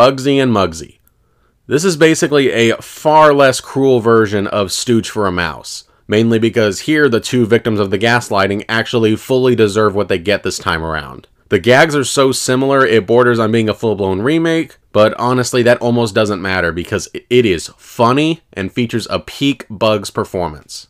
Bugsy and Mugsy. This is basically a far less cruel version of Stooge for a Mouse, mainly because here the two victims of the gaslighting actually fully deserve what they get this time around. The gags are so similar it borders on being a full-blown remake, but honestly that almost doesn't matter because it is funny and features a peak Bugs performance.